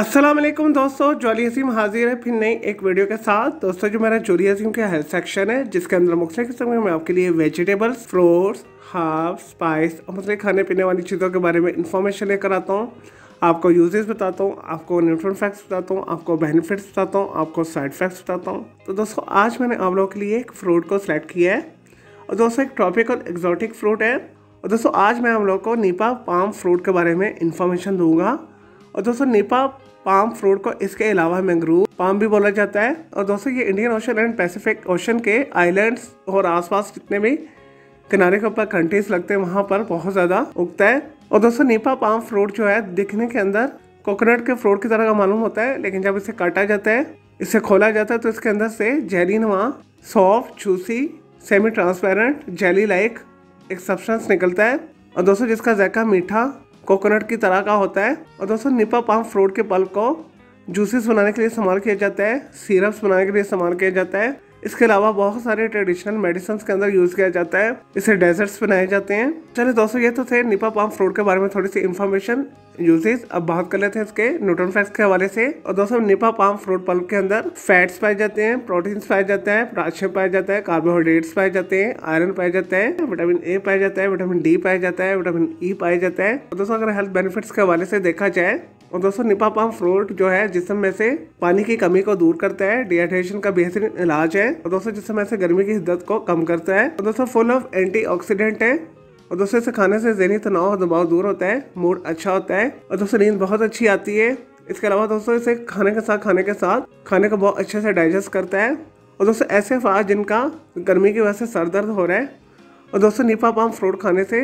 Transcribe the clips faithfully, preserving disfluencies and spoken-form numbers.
अस्सलाम वालेकुम दोस्तों, जोली अज़ीम हाजिर है फिर नई एक वीडियो के साथ। दोस्तों जो मेरा जोली अज़ीम का हेल्थ सेक्शन है जिसके अंदर मुख्तलिफ किस्म में मैं आपके लिए वेजिटेबल्स, फ्रूट्स, हर्ब्स, स्पाइस और मुख्तलिफ खाने पीने वाली चीज़ों के बारे में इंफॉर्मेशन लेकर आता हूँ। आपको यूजेस बताता हूँ, आपको न्यूट्रिशन फैक्ट्स बताता हूँ, आपको बेनिफिट्स बताता हूँ, आपको साइड फैक्ट्स बताता हूँ। तो दोस्तों आज मैंने आप लोगों के लिए एक फ्रूट को सिलेक्ट किया है और दोस्तों एक ट्रॉपिकल एक्जॉटिक फ्रूट है। और दोस्तों आज मैं आप लोगों को नीपा पाम फ्रूट के बारे में इन्फॉर्मेशन दूंगा। और दोस्तों नीपा पाम फ्रूट को इसके अलावा मैंग्रोव पाम भी बोला जाता है। और दोस्तों ये Indian Ocean and Pacific Ocean के आइलैंड्स और आसपास जितने भी किनारे के ऊपर कंट्रीज लगते हैं वहाँ पर बहुत ज़्यादा उगता है। और दोस्तों नीपा पाम फ्रूट जो है दिखने के अंदर कोकोनट के फ्रूट की तरह का मालूम होता है, लेकिन जब इसे काटा जाता है, इसे खोला जाता है तो इसके अंदर से जेलीनुमा, soft, juicy, semi transparent, jelly like एक सब्सटेंस निकलता है। और दोस्तों जिसका जायका मीठा कोकोनट की तरह का होता है। और दोस्तों नीपा पाम फ्रूट के पल्प को जूसेस बनाने के लिए इस्तेमाल किया जाता है, सिरप्स बनाने के लिए इस्तेमाल किया जाता है। इसके अलावा बहुत सारे ट्रेडिशनल मेडिसिन के अंदर यूज़ किया जाता है, इसे डेजर्ट्स बनाए जाते हैं। चलिए दोस्तों ये तो थे नीपा पाम फ्रूट के बारे में थोड़ी सी इन्फॉर्मेशन, यूजेस। अब बात कर लेते हैं इसके न्यूट्रिएंट फैक्ट्स के हवाले से। और दोस्तों नीपा पाम फ्रूट पल्प के अंदर फैट्स पाए जाते हैं, प्रोटीन्स पाए जाते हैं, पोटेशियम पाया जाता है, कार्बोहाइड्रेट्स पाए जाते हैं, आयरन पाया जाता है, विटामिन ए पाया जाता है, विटामिन डी पाया जाता है, विटामिन ई पाया जाता है। और दोस्तों अगर हेल्थ बेनिफिट्स के हवाले से देखा जाए और दोस्तों नीपा पाम फ्रूट जो है जिसम में से पानी की कमी को दूर करता है, डिहाइड्रेशन का बेहतरीन इलाज है। और दोस्तों जिसम में से गर्मी की हिद्दत को कम करता है। और दोस्तों फुल ऑफ एंटीऑक्सीडेंट है। और दोस्तों इसे खाने से ज़हनी तनाव और दबाव दूर होता है, मूड अच्छा होता है और दोस्तों नींद बहुत अच्छी आती है। इसके अलावा दोस्तों इसे खाने के साथ खाने के साथ खाने को बहुत अच्छे से डाइजेस्ट करता है। और दोस्तों ऐसे अफराद जिनका गर्मी की वजह से सर दर्द हो रहा है और दोस्तों नीपा पाम फ्रूट खाने से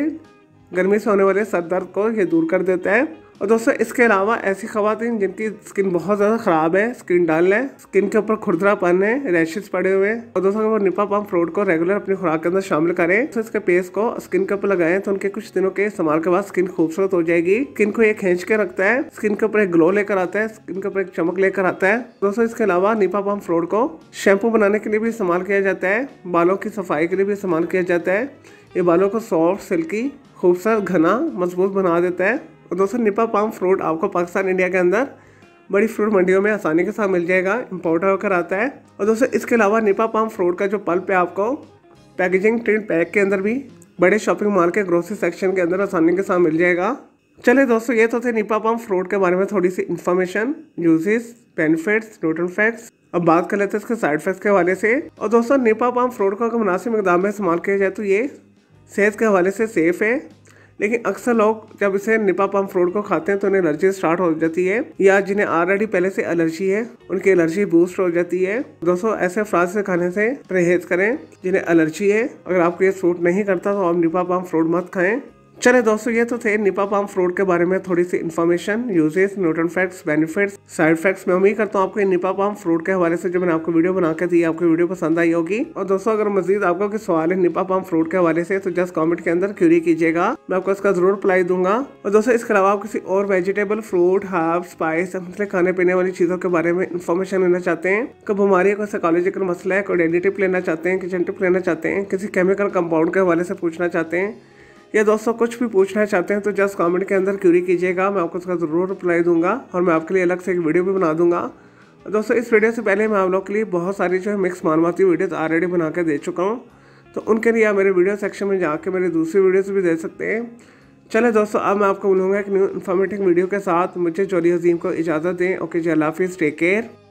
गर्मी से होने वाले सर दर्द को ये दूर कर देता है। और दोस्तों इसके अलावा ऐसी ख़वातीन जिनकी स्किन बहुत ज़्यादा ख़राब है, स्किन डल है, स्किन के ऊपर खुरदरापन है, रैशेस पड़े हुए हैं, और दोस्तों अगर वो नीपा पाम फ्रूट को रेगुलर अपनी खुराक के अंदर शामिल करें तो इसके पेस्ट को स्किन के ऊपर लगाएं तो उनके कुछ दिनों के इस्तेमाल के बाद स्किन खूबसूरत हो जाएगी। स्किन को ये खींच के रखता है, स्किन के ऊपर एक ग्लो लेकर आता है, स्किन के ऊपर एक चमक लेकर आता है। दोस्तों इसके अलावा नीपा पाम फ्रूट को शैम्पू बनाने के लिए भी इस्तेमाल किया जाता है, बालों की सफाई के लिए भी इस्तेमाल किया जाता है। ये बालों को सॉफ्ट, सिल्की, खूबसूरत, घना, मजबूत बना देता है। और दोस्तों नीपा पाम फ्रूट आपको पाकिस्तान, इंडिया के अंदर बड़ी फ्रूट मंडियों में आसानी के साथ मिल जाएगा, इंपोर्ट होकर आता है। और दोस्तों इसके अलावा नीपा पाम फ्रूट का जो पल्प है आपको पैकेजिंग टिन पैक के अंदर भी बड़े शॉपिंग मॉल के ग्रोसरी सेक्शन के अंदर आसानी के साथ मिल जाएगा। चलिए दोस्तों ये तो थे नीपा पाम फ्रूट के बारे में थोड़ी सी information, uses, benefits, nutrient facts. अब बात कर लेते हैं इसके साइड इफेक्ट्स के हवाले से। और दोस्तों नीपा पाम फ्रूट को अगर मुनासिब मकदार में इस्तेमाल किया जाए तो ये सेहत के हवाले से सेफ है, लेकिन अक्सर लोग जब इसे नीपा पाम फ्रूट को खाते हैं तो उन्हें एलर्जी स्टार्ट हो जाती है, या जिन्हें ऑलरेडी पहले से एलर्जी है उनकी एलर्जी बूस्ट हो जाती है। दोस्तों ऐसे अफराद से खाने से परहेज करें जिन्हें एलर्जी है। अगर आपको ये सूट नहीं करता तो आप नीपा पाम फ्रूट मत खाएं। चले दोस्तों ये तो थे नीपा पाम फ्रूट के बारे में थोड़ी सी information, uses, nutrient facts, benefits, side effects. मैं उम्मीद करता हूँ आपको नीपा पाम फ्रूट के हवाले से जो मैंने आपको वीडियो बना के दी आपको वीडियो पसंद आई होगी। और दोस्तों अगर मजीद आपको कोई सवाल है नीपा पाम फ्रूट के हवाले से तो जस्ट कॉमेंट के अंदर क्यूरी कीजिएगा, मैं आपको इसका जरूर रिप्लाई दूंगा। और दोस्तों इसके अलावा आप किसी और वेजिटेबल, फ्रूट, हर्ब्स, स्पाइस, मतलब खाने पीने वाली चीज़ों के बारे में इन्फॉर्मेशन लेना चाहते हैं, कोई बीमारी है, कोई साइकोलॉजिकल मसला है, कोई डेली टिप लेना चाहते हैं, किचन टिप लेना चाहते हैं, किसी केमिकल कंपाउंड के हवाले से पूछना चाहते हैं, या दोस्तों कुछ भी पूछना चाहते हैं तो जस्ट कमेंट के अंदर क्यूरी कीजिएगा, मैं आपको उसका ज़रूर रिप्लाई दूंगा और मैं आपके लिए अलग से एक वीडियो भी बना दूंगा। दोस्तों इस वीडियो से पहले मैं आप लोग के लिए बहुत सारी जो है मिक्स मालूमाती वीडियोज़ ऑलरेडी बना के दे चुका हूँ, तो उनके लिए आप मेरे वीडियो सेक्शन में जाके मेरे दूसरी वीडियोज़ भी दे सकते हैं। चले दोस्तों अब मैं आपको मिलूँगा एक न्यू इन्फॉर्मेटिव वीडियो के साथ। मुझे जोली अज़ीम को इजाज़त दें। ओके जी, अल्लाह हाफिज़, टेक केयर।